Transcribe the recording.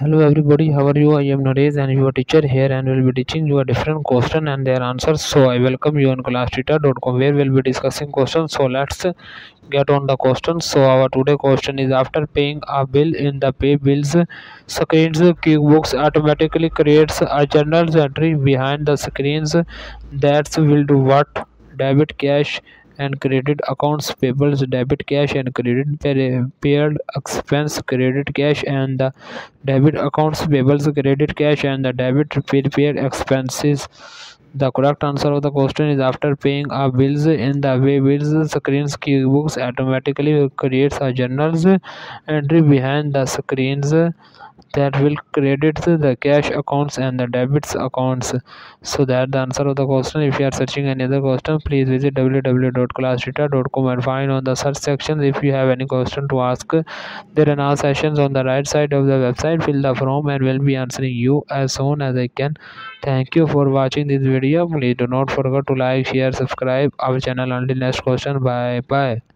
Hello everybody, how are you? I am Nares and your teacher here, and will be teaching you a different question and their answers. So I welcome you on classtheta.com, where we'll be discussing questions. So let's get on the questions. So our today question is: after paying a bill in the pay bills screens, QuickBooks automatically creates a journal entry behind the screens that will do what? Debit, cash and credit accounts, payables, debit, cash and credit, paired expense, credit, cash and the debit accounts, payables, credit, cash and the debit, paired expenses. The correct answer of the question is: after paying a bills in the way bills screens, QuickBooks automatically creates a journals entry behind the screens that will credit the cash accounts and the debits accounts. So that's the answer of the question. If you are searching any other question, please visit www.classtheta.com and find on the search section. If you have any question to ask, there are now sessions on the right side of the website. Fill the form and will be answering you as soon as I can. Thank you for watching this video. Please do not forget to like, share, subscribe our channel. Until next question, bye bye.